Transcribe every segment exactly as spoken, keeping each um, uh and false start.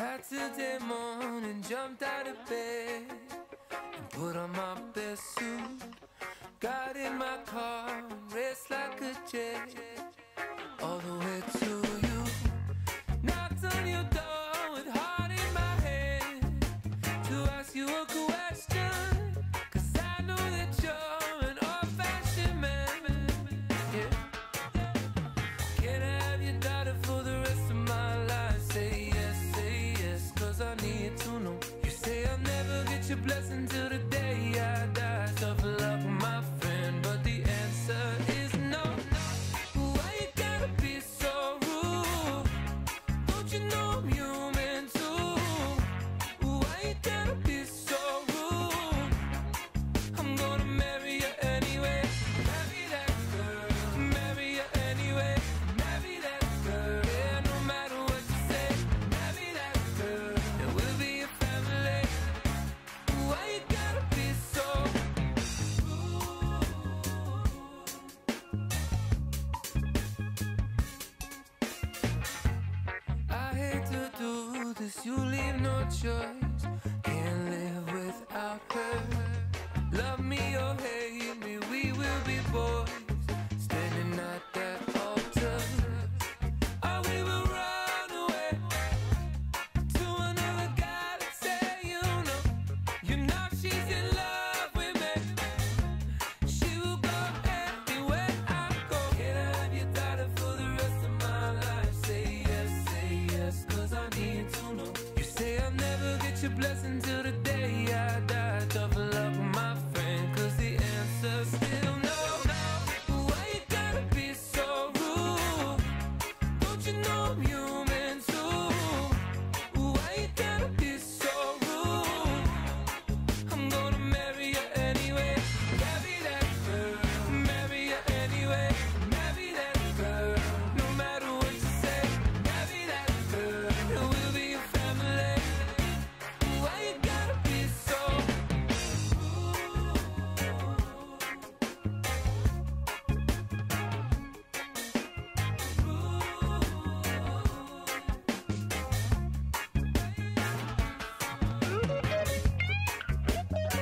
Saturday morning, jumped out of bed and put on my best suit. Got in my car and raced like a jet all the way to you. Knocked on your door with heart in my head to ask you a question, 'cause I know that you're an old-fashioned man. Yeah. Can I have your daughter for the rest of my life? Say yes, say yes, 'cause I need to know. You say I'll never get your blessing till the day I die. Tough luck, my friend, but the answer is no. Why you gotta be so rude? Don't you know I'm human too? Why you gotta be so rude? I'm gonna marry you anyway. Marry that girl, marry you anyway. Marry that girl, yeah, no matter what you say. Marry that girl, and we'll be a family. Why you gotta be so rude? I hate to do this, you leave no choice. Can't live without her. Love me or hate me, we will be boys. Standing at that altar. Oh, we will run away to another guy to say, you know, you know she's in love with me. She will go anywhere I go. Can I have your daughter for the rest of my life? Say yes, say yes, 'cause I need to know. You say I'll never get your blessing till the day I die. Tough luck, my friend, 'cause the answer's still no. Why you gotta be so rude? Don't you know I'm human too? Why you gotta be so rude? I'm gonna marry you anyway. Marry that girl, marry you anyway. Marry that girl, no matter what you say. Marry that girl, and we'll be a family. Why you gotta be so rude? Can I have your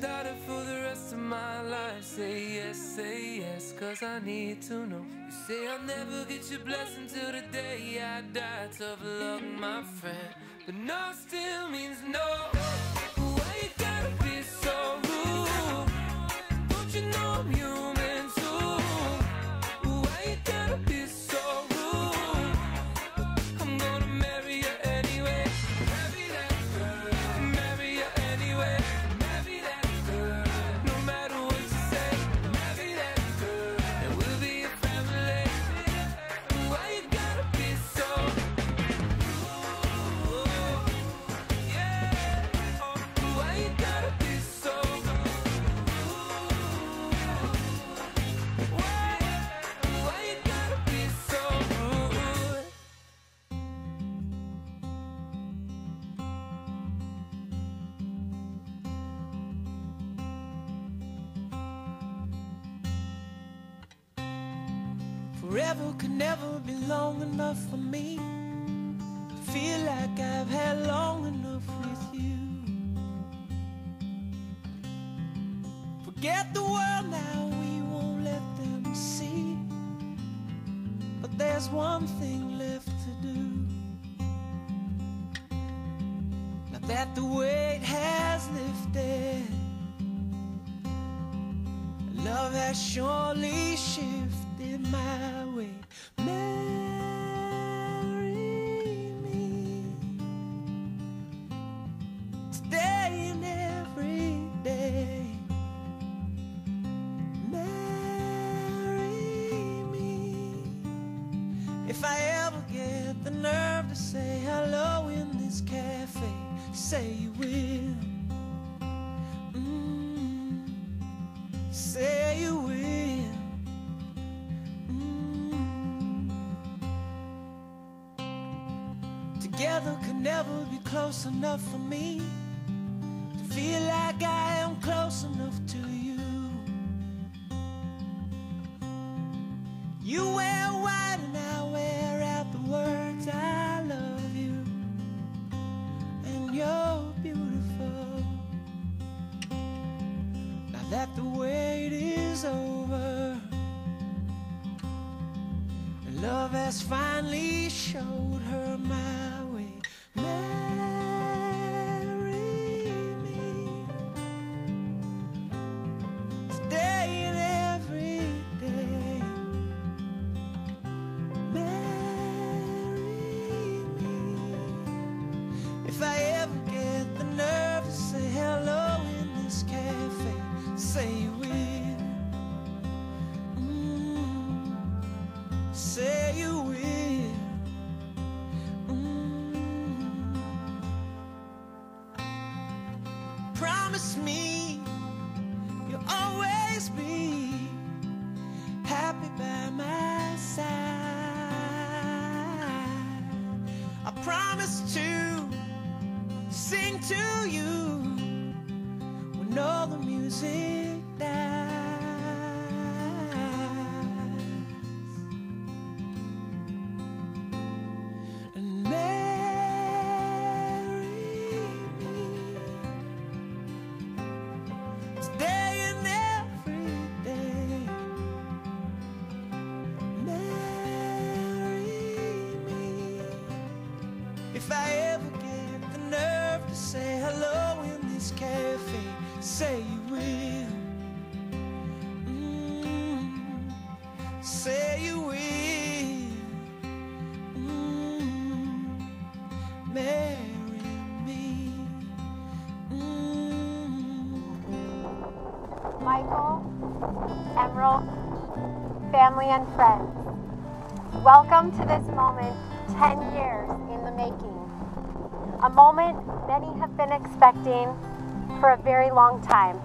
daughter for the rest of my life? Say yes, say yes, 'cause I need to know. You say I'll never get your blessing till the day I die. Tough luck, my friend, but no still means no. Why you gotta be so rude? Don't you know I'm human too? Why you gotta be so rude? I'm gonna marry you anyway. Marry that girl, marry you anyway. Marry that girl, no matter what you say. Marry that girl, and we'll be a family. Why you gotta be so rude? Yeah. Why you gotta be so rude? Why? Why you gotta be so rude? Forever could never be long enough for me. I feel like I've had long enough with you. Forget the world now, we won't let them see. But there's one thing left to do. Now that the weight has lifted, love has surely shifted my way. Marry me today and every day. Marry me. If I ever get the nerve to say hello in this cafe, say you will. Mm. Say you will. Mm. Together could never be close enough for me feel like I am close enough to you. You wear white and I wear out the words I love you, and you're beautiful. Now that the wait is over and love has finally showed her my way, family and friends. Welcome to this moment, ten years in the making. A moment many have been expecting for a very long time.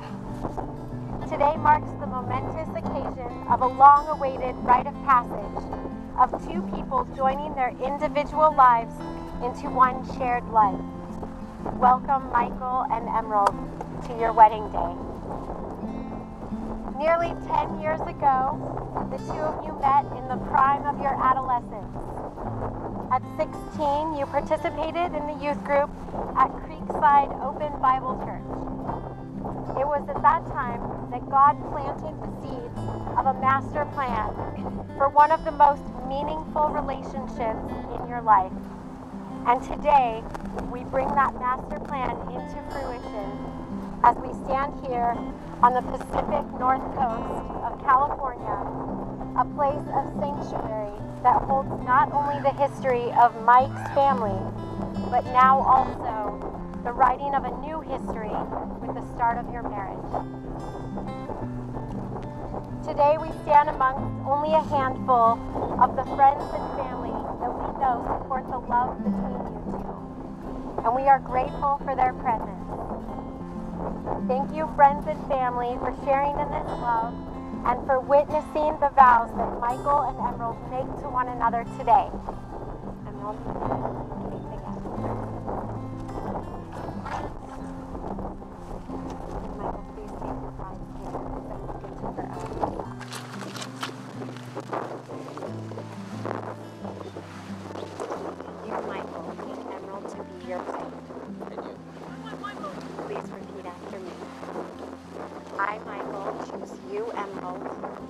Today marks the momentous occasion of a long-awaited rite of passage of two people joining their individual lives into one shared life. Welcome, Michael and Emerald, to your wedding day. Nearly ten years ago, the two of you met in the prime of your adolescence. At sixteen, you participated in the youth group at Creekside Open Bible Church. It was at that time that God planted the seeds of a master plan for one of the most meaningful relationships in your life. And today, we bring that master plan into fruition as we stand here on the Pacific North Coast of California, a place of sanctuary that holds not only the history of Mike's family, but now also the writing of a new history with the start of your marriage. Today we stand amongst only a handful of the friends and family that we know support the love between you two, and we are grateful for their presence. Thank you, friends and family, for sharing in this love and for witnessing the vows that Michael and Emerald make to one another today.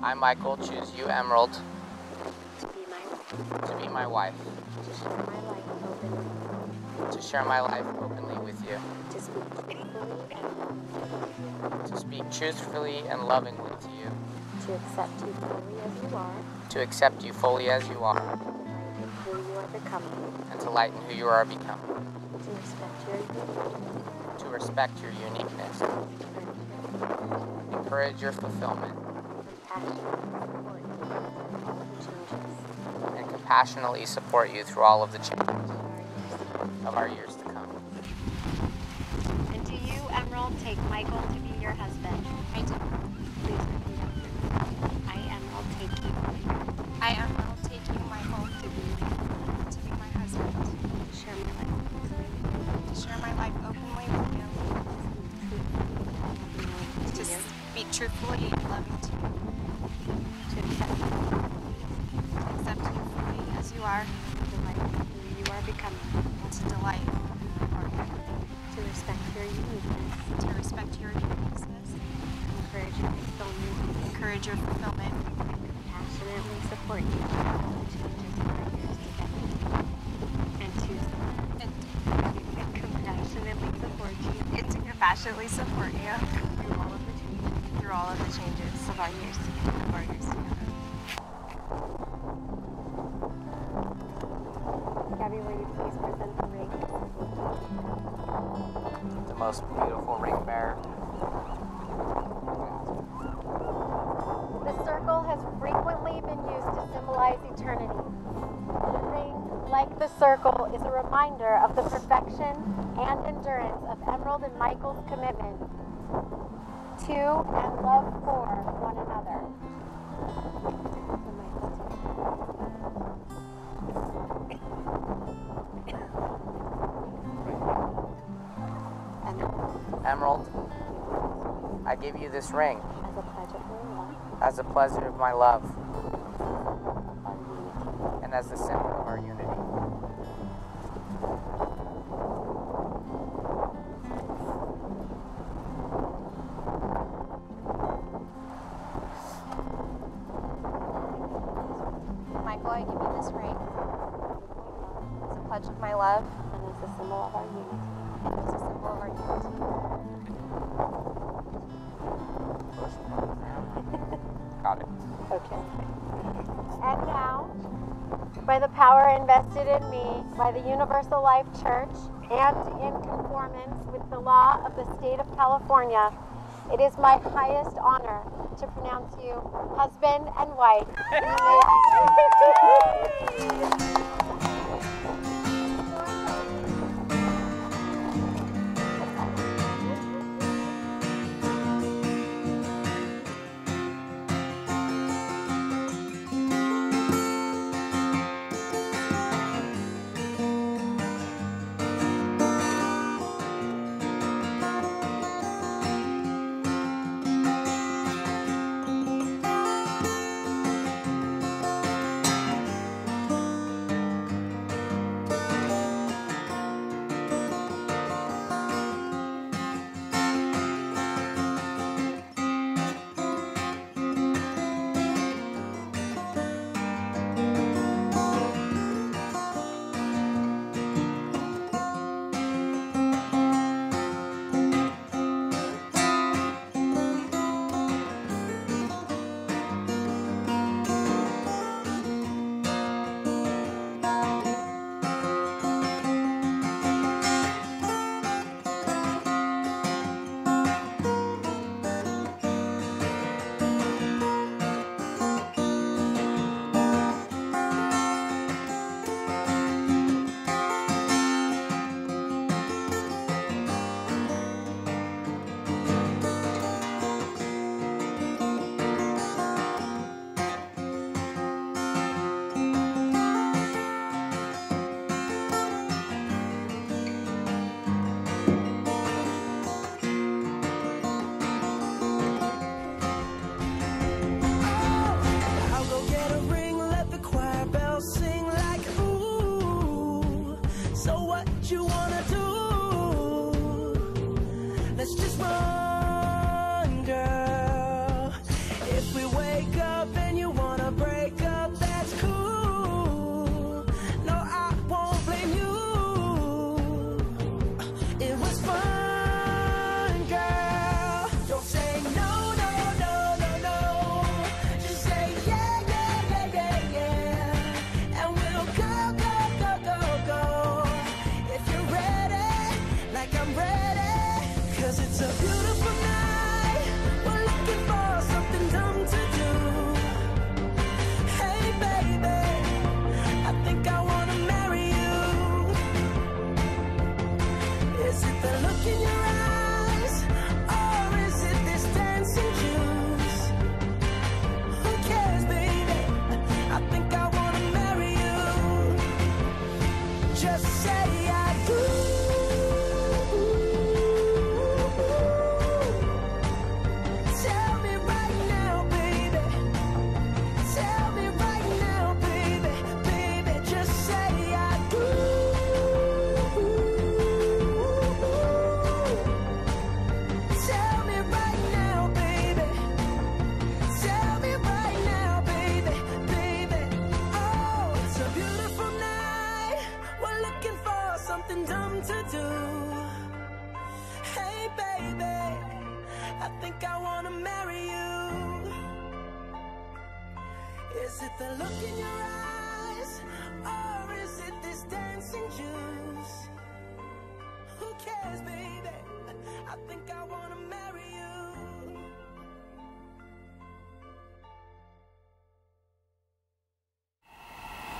Emerald, I, Michael, choose you, Emerald, to be my wife, to be my wife, to share my life openly, to share my life openly with you, to speak truthfully and lovingly, to speak truthfully and lovingly to you, to accept you fully as you are, to accept you fully as you are, to lighten who you are becoming, and to lighten who you are becoming, to respect your uniqueness, to respect your uniqueness, encourage your fulfillment, and compassionately support you through all of the changes of our years to come. And do you, Emerald, take Michael to be your husband? I do. Please repeat after me. I, Emerald, take you. I, Emerald, take you, Michael, to be to be my husband. To share my life. To share my life openly with you. truthfully and loving to you, to accept you, to accept you fully as you are, to delight in who you are becoming, and to delight in who you are, to respect your uniqueness, to respect your uniqueness, encourage your fulfillment, encourage your fulfillment, and compassionately support you in the changes that are yours together, and to and, and compassionately support you, and to compassionately support you. All of the changes of our years together, of our years together. Gabby, will you please present the ring? The most beautiful ring bearer. The circle has frequently been used to symbolize eternity. The ring, like the circle, is a reminder of the perfection and endurance of Emerald and Michael's commitment to and love for one another. Emerald, I give you this ring as a pledge of my love, as a pledge of my love, and as the symbol of our unity. Invested in me by the Universal Life Church and in conformance with the law of the state of California, it is my highest honor to pronounce you husband and wife. Is it the look in your eyes, or is it this dancing juice? Who cares, baby? I think I want to marry you.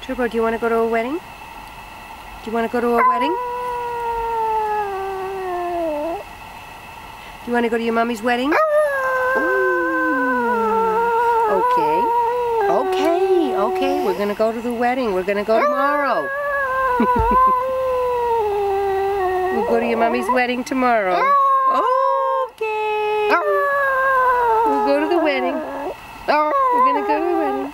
Turbo, do you want to go to a wedding? Do you want to go to a wedding? Do you want to go to your mommy's wedding? Okay, okay, okay, we're going to go to the wedding. We're going to go tomorrow. We'll go to your mommy's wedding tomorrow. Okay. We'll go to the wedding. We're going to go to the wedding.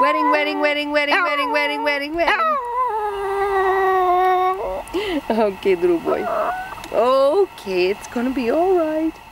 Wedding, wedding, wedding, wedding, wedding, wedding, wedding, wedding. Okay, little boy. Okay, it's going to be all right.